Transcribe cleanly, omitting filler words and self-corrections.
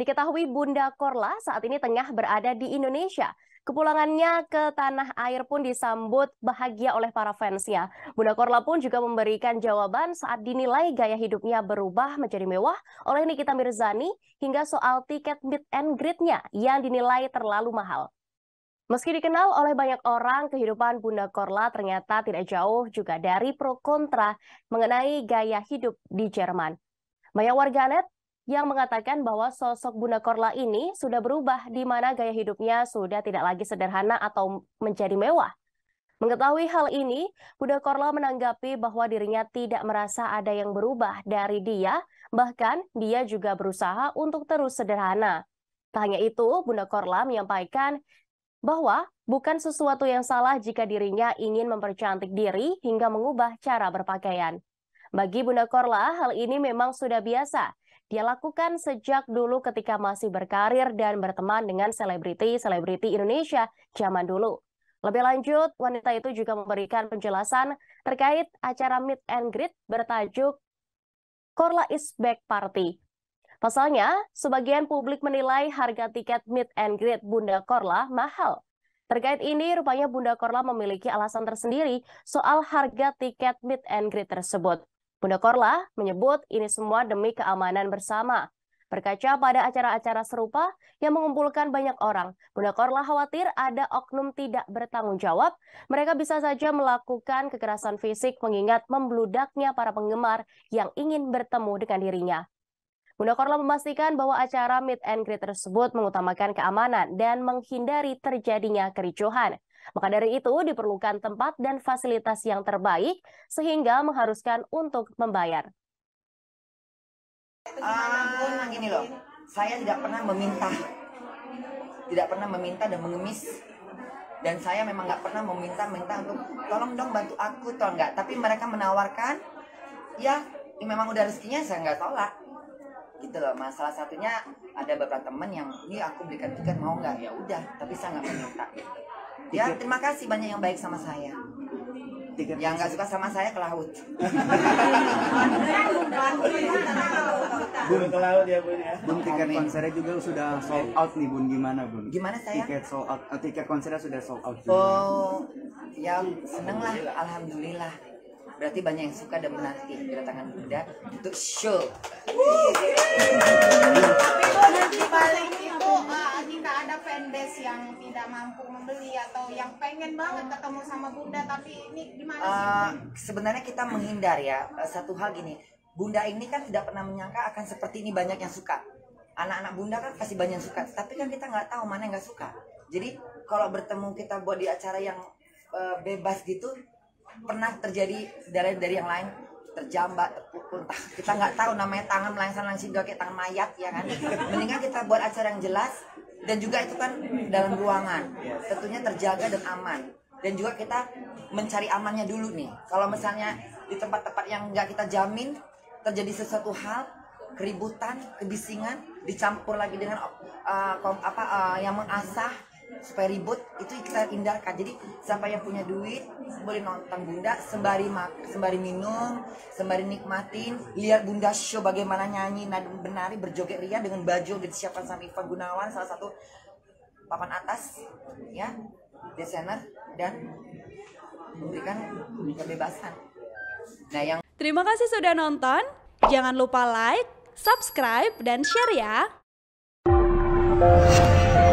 Diketahui Bunda Corla saat ini tengah berada di Indonesia. Kepulangannya ke Tanah Air pun disambut bahagia oleh para fansnya. Bunda Corla pun juga memberikan jawaban saat dinilai gaya hidupnya berubah menjadi mewah oleh Nikita Mirzani hingga soal tiket meet and greet-nya yang dinilai terlalu mahal. Meski dikenal oleh banyak orang, kehidupan Bunda Corla ternyata tidak jauh juga dari pro kontra mengenai gaya hidup di Jerman. Banyak warganet yang mengatakan bahwa sosok Bunda Corla ini sudah berubah, di mana gaya hidupnya sudah tidak lagi sederhana atau menjadi mewah. Mengetahui hal ini, Bunda Corla menanggapi bahwa dirinya tidak merasa ada yang berubah dari dia, bahkan dia juga berusaha untuk terus sederhana. Tak hanya itu, Bunda Corla menyampaikan bahwa bukan sesuatu yang salah jika dirinya ingin mempercantik diri hingga mengubah cara berpakaian. Bagi Bunda Corla, hal ini memang sudah biasa. Dia lakukan sejak dulu ketika masih berkarir dan berteman dengan selebriti-selebriti Indonesia zaman dulu. Lebih lanjut, wanita itu juga memberikan penjelasan terkait acara meet and greet bertajuk Corla Is Back Party. Pasalnya, sebagian publik menilai harga tiket meet and greet Bunda Corla mahal. Terkait ini, rupanya Bunda Corla memiliki alasan tersendiri soal harga tiket meet and greet tersebut. Bunda Corla menyebut ini semua demi keamanan bersama. Berkaca pada acara-acara serupa yang mengumpulkan banyak orang, Bunda Corla khawatir ada oknum tidak bertanggung jawab. Mereka bisa saja melakukan kekerasan fisik mengingat membludaknya para penggemar yang ingin bertemu dengan dirinya. Bunda Corla memastikan bahwa acara meet and greet tersebut mengutamakan keamanan dan menghindari terjadinya kericuhan. Maka dari itu diperlukan tempat dan fasilitas yang terbaik sehingga mengharuskan untuk membayar. Gini loh, saya tidak pernah meminta dan mengemis. Dan saya memang nggak pernah meminta untuk tolong dong bantu aku, tolong nggak. Tapi mereka menawarkan, ya memang udah rezekinya saya nggak tolak. Gitu loh, masalah satunya ada beberapa teman yang ini aku belikan tiket mau nggak, ya udah, tapi saya nggak meminta gitu. Ya terima kasih banyak yang baik sama saya, yang nggak suka sama saya ke laut. Bun ke laut ya Bun ya. Bun tiket konsernya juga sudah sold out nih Bun, gimana Bun? Gimana saya? Tiket sold out, tiket konsernya sudah sold out. Oh, ya seneng lah, alhamdulillah. Berarti banyak yang suka dan menanti kedatangan Bunda untuk show. Tapi nanti paling itu kita ada fanbase yang tidak mampu membeli atau yang pengen banget ketemu sama Bunda, tapi ini gimana sih? Sebenarnya kita menghindar ya. Satu hal gini, Bunda ini kan tidak pernah menyangka akan seperti ini banyak yang suka. Anak-anak Bunda kan pasti banyak yang suka, tapi kan kita nggak tahu mana yang nggak suka. Jadi kalau bertemu kita buat di acara yang bebas gitu, pernah terjadi dari yang lain terjambat, terpukul, entah kita nggak tahu namanya, tangan melangsang-langsing kayak tangan mayat ya kan. Mendingan kita buat acara yang jelas dan juga itu kan dalam ruangan tentunya terjaga dan aman, dan juga kita mencari amannya dulu nih. Kalau misalnya di tempat-tempat yang nggak kita jamin terjadi sesuatu hal, keributan, kebisingan dicampur lagi dengan yang mengasah supaya ribut, itu kita hindarkan. Jadi siapa yang punya duit boleh nonton Bunda sembari minum, sembari nikmatin, lihat Bunda show bagaimana nyanyi nada menari berjoget ria dengan baju yang disiapkan sama Ivan Gunawan, salah satu papan atas ya desainer, dan memberikan kebebasan. Nah, yang terima kasih sudah nonton, jangan lupa like, subscribe dan share ya.